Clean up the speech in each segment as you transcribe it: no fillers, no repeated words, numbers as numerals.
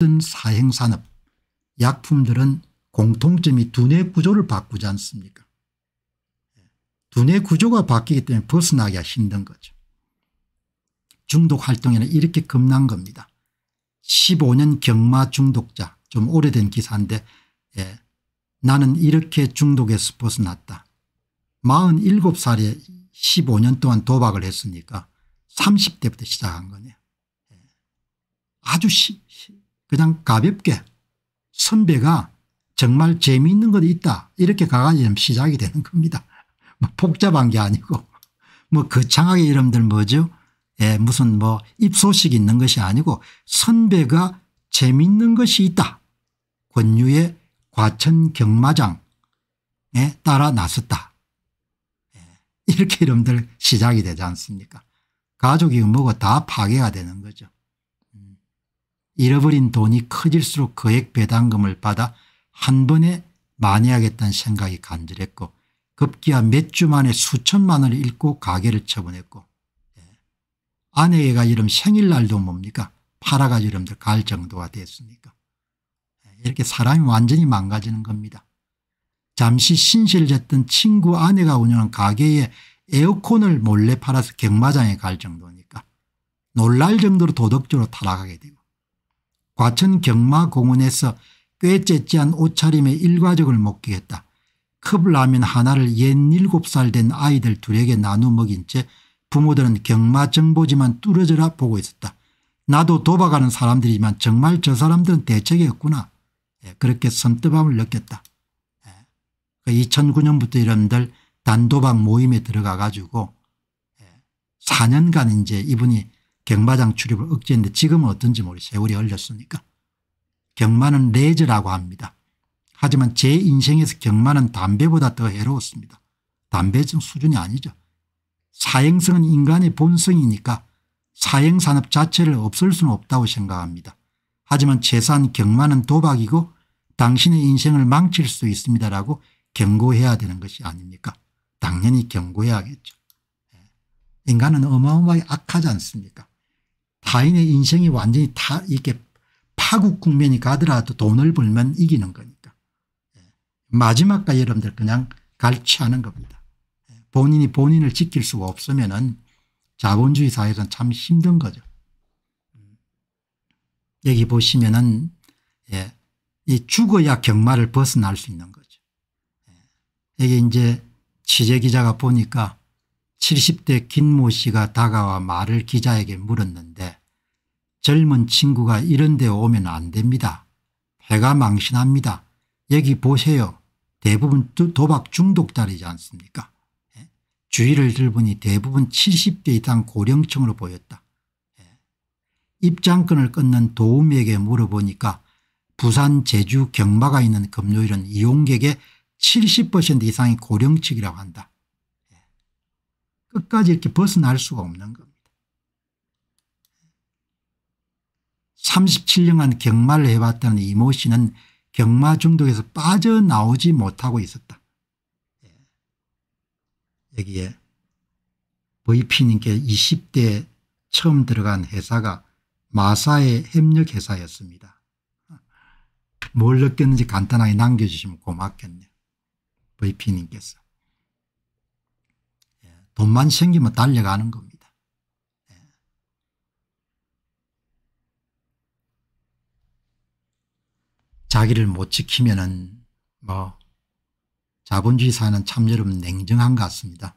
모든 사행산업, 약품들은 공통점이 두뇌 구조를 바꾸지 않습니까? 두뇌 구조가 바뀌기 때문에 벗어나기가 힘든 거죠. 중독 활동에는 이렇게 겁난 겁니다. 15년 경마 중독자, 좀 오래된 기사인데, 예, 나는 이렇게 중독에서 벗어났다. 47살에 15년 동안 도박을 했으니까 30대부터 시작한 거네요. 예. 아주 그냥 가볍게 선배가 정말 재미있는 것이 있다 이렇게 가가지고 시작이 되는 겁니다. 뭐 복잡한 게 아니고 뭐 거창하게 이름들 뭐죠? 예, 무슨 뭐 입소식이 있는 것이 아니고 선배가 재미있는 것이 있다. 권유의 과천 경마장에 따라 나섰다. 예, 이렇게 이름들 시작이 되지 않습니까? 가족이 뭐고 다 파괴가 되는 거죠. 잃어버린 돈이 커질수록 거액 배당금을 받아 한 번에 만회하겠다는 생각이 간절했고 급기야 몇 주 만에 수천만 원을 잃고 가게를 처분했고, 예, 아내가 이름 생일날도 뭡니까? 팔아가지고 이름들 갈 정도가 됐으니까. 예, 이렇게 사람이 완전히 망가지는 겁니다. 잠시 신세졌던 친구 아내가 운영하는 가게에 에어컨을 몰래 팔아서 경마장에 갈 정도니까 놀랄 정도로 도덕적으로 타락하게 되고, 과천 경마공원에서 꽤 째째한 옷차림의 일과적을 목격했다. 컵라면 하나를 옛 7살 된 아이들 둘에게 나누어 먹인 채 부모들은 경마 정보지만 뚫어져라 보고 있었다. 나도 도박하는 사람들이지만 정말 저 사람들은 대책이 없구나. 그렇게 섬뜩함을 느꼈다. 2009년부터 이런들 단도박 모임에 들어가 가지고 4년간 이제 이분이 경마장 출입을 억제했는데 지금은 어떤지 모르, 세월이 흘렸으니까. 경마는 레저라고 합니다. 하지만 제 인생에서 경마는 담배보다 더 해로웠습니다. 담배 수준이 아니죠. 사행성은 인간의 본성이니까 사행산업 자체를 없앨 수는 없다고 생각합니다. 하지만 최소한 경마는 도박이고 당신의 인생을 망칠 수 있습니다라고 경고해야 되는 것이 아닙니까? 당연히 경고해야겠죠. 인간은 어마어마하게 악하지 않습니까? 타인의 인생이 완전히 다 이렇게 파국 국면이 가더라도 돈을 벌면 이기는 거니까. 예. 마지막까지 여러분들 그냥 갈취하는 겁니다. 예. 본인이 본인을 지킬 수가 없으면은 자본주의 사회에서는 참 힘든 거죠. 여기 보시면은, 예, 이 죽어야 경마를 벗어날 수 있는 거죠. 예. 여기 이제 취재 기자가 보니까 70대 김모 씨가 다가와 말을 기자에게 물었는데, 젊은 친구가 이런 데 오면 안 됩니다. 회가 망신합니다. 여기 보세요. 대부분 도박 중독자이지 않습니까? 예. 주의를 들보니 대부분 70대 이상 고령층으로 보였다. 예. 입장권을 끊는 도우미에게 물어보니까 부산 제주 경마가 있는 금요일은 이용객의 70% 이상이 고령층이라고 한다. 끝까지 이렇게 벗어날 수가 없는 겁니다. 37년간 경마를 해봤다는 이모 씨는 경마 중독에서 빠져나오지 못하고 있었다. 여기에 VP님께 20대에 처음 들어간 회사가 마사의 협력회사였습니다. 뭘 느꼈는지 간단하게 남겨주시면 고맙겠네요. VP님께서. 돈만 생기면 달려가는 겁니다. 예. 자기를 못 지키면은 뭐 자본주의 사회는 참 여러분 냉정한 것 같습니다.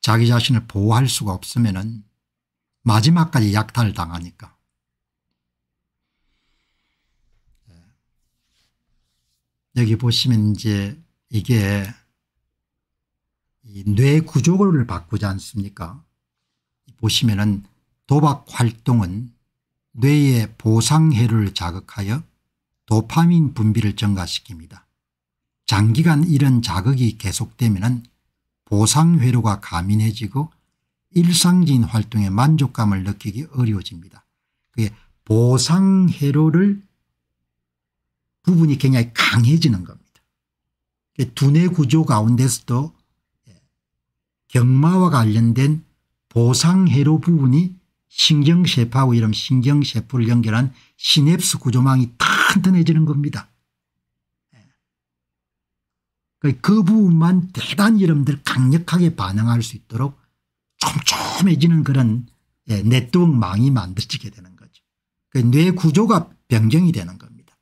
자기 자신을 보호할 수가 없으면은 마지막까지 약탈을 당하니까. 예. 여기 보시면 이제 이게 이 뇌 구조를 바꾸지 않습니까? 보시면은 도박 활동은 뇌의 보상회로를 자극하여 도파민 분비를 증가시킵니다. 장기간 이런 자극이 계속되면은 보상회로가 가민해지고 일상적인 활동에 만족감을 느끼기 어려워집니다. 그게 보상회로를 부분이 굉장히 강해지는 겁니다. 두뇌 구조 가운데서도 경마와 관련된 보상회로 부분이 신경세포하고 이런 신경세포를 연결한 시냅스 구조망이 탄탄해지는 겁니다. 그 부분만 대단히 여러분들 강력하게 반응할 수 있도록 촘촘해지는 그런 네트워크망이 만들어지게 되는 거죠. 뇌 구조가 변경이 되는 겁니다.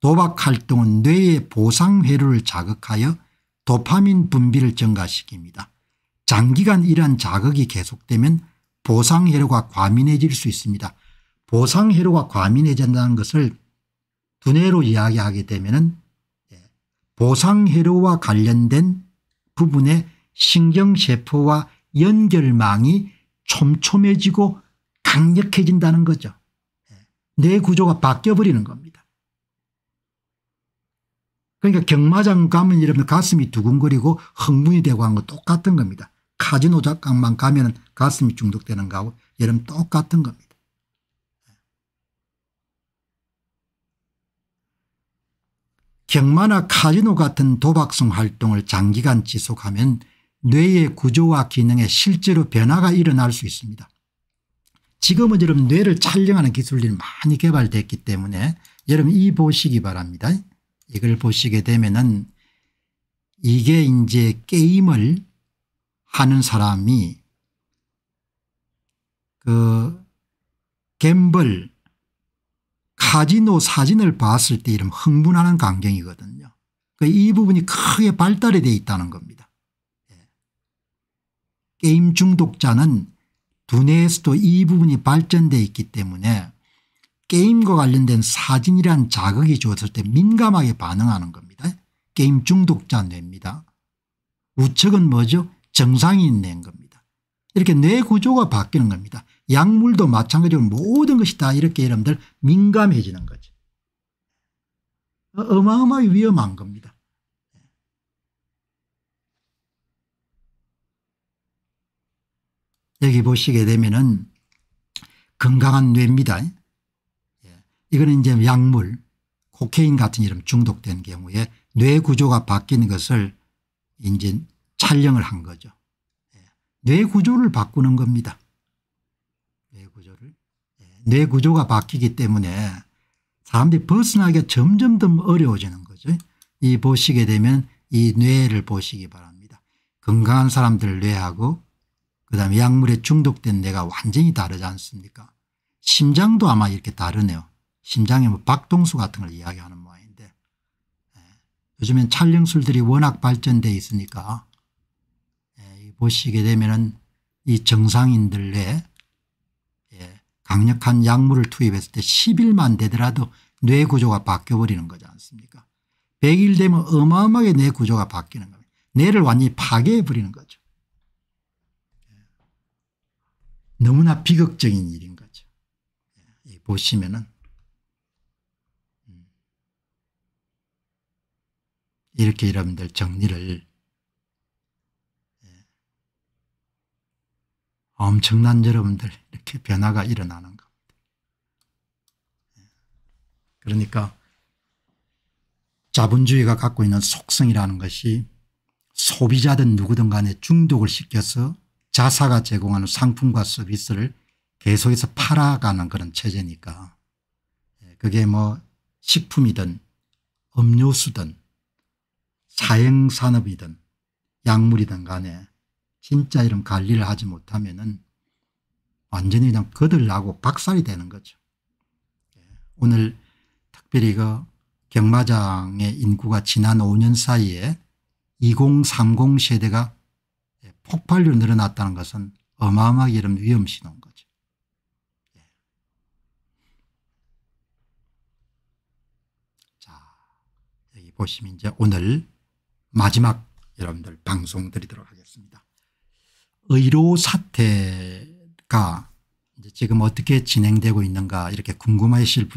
도박 활동은 뇌의 보상 회로를 자극하여 도파민 분비를 증가시킵니다. 장기간 이러한 자극이 계속되면 보상 회로가 과민해질 수 있습니다. 보상 회로가 과민해진다는 것을 두뇌로 이야기하게 되면은 보상 회로와 관련된 부분의 신경세포와 연결망이 촘촘해지고 강력해진다는 거죠. 뇌 구조가 바뀌어버리는 겁니다. 그러니까 경마장 가면 여러분 가슴이 두근거리고 흥분이 되고 한 거 똑같은 겁니다. 카지노 장만 가면 가슴이 중독되는 거하고 여러분 똑같은 겁니다. 경마나 카지노 같은 도박성 활동을 장기간 지속하면 뇌의 구조와 기능에 실제로 변화가 일어날 수 있습니다. 지금은 여러분 뇌를 촬영하는 기술들이 많이 개발됐기 때문에 여러분 이 보시기 바랍니다. 이걸 보시게 되면은 이게 이제 게임을 하는 사람이 그 갬블 카지노 사진을 봤을 때 이런 흥분하는 광경이거든요. 이 부분이 크게 발달이 되어 있다는 겁니다. 게임 중독자는 두뇌에서도 이 부분이 발전되어 있기 때문에 게임과 관련된 사진이란 자극이 주었을 때 민감하게 반응하는 겁니다. 게임 중독자 뇌입니다. 우측은 뭐죠? 정상인 뇌인 겁니다. 이렇게 뇌 구조가 바뀌는 겁니다. 약물도 마찬가지로 모든 것이 다 이렇게 여러분들 민감해지는 거죠. 어마어마하게 위험한 겁니다. 여기 보시게 되면은 건강한 뇌입니다. 이거는 이제 약물, 코케인 같은 이런 중독된 경우에 뇌 구조가 바뀌는 것을 이제 촬영을 한 거죠. 뇌 구조를 바꾸는 겁니다. 뇌 구조가 바뀌기 때문에 사람들이 벗어나기가 점점 더 어려워지는 거죠. 이 보시게 되면 이 뇌를 보시기 바랍니다. 건강한 사람들 뇌하고 그다음에 약물에 중독된 뇌가 완전히 다르지 않습니까? 심장도 아마 이렇게 다르네요. 심장에 뭐 박동수 같은 걸 이야기하는 모양인데 요즘엔 촬영술들이 워낙 발전되어 있으니까 보시게 되면은 이 정상인들 뇌 강력한 약물을 투입했을 때 10일만 되더라도 뇌 구조가 바뀌어버리는 거지 않습니까? 100일 되면 어마어마하게 뇌 구조가 바뀌는 겁니다. 뇌를 완전히 파괴해버리는 거죠. 너무나 비극적인 일인 거죠. 보시면은 이렇게 여러분들 정리를 엄청난 여러분들 이렇게 변화가 일어나는 겁니다. 그러니까 자본주의가 갖고 있는 속성이라는 것이 소비자든 누구든 간에 중독을 시켜서 자사가 제공하는 상품과 서비스를 계속해서 팔아가는 그런 체제니까 그게 뭐 식품이든 음료수든 사행산업이든 약물이든 간에 진짜 이런 관리를 하지 못하면은 완전히 그냥 거들나고 박살이 되는 거죠. 오늘 특별히 그 경마장의 인구가 지난 5년 사이에 2030 세대가 폭발로 늘어났다는 것은 어마어마하게 이런 위험신호인 거죠. 자, 여기 보시면 이제 오늘 마지막 여러분들 방송 드리도록 하겠습니다. 의료 사태가 이제 지금 어떻게 진행되고 있는가 이렇게 궁금하실 분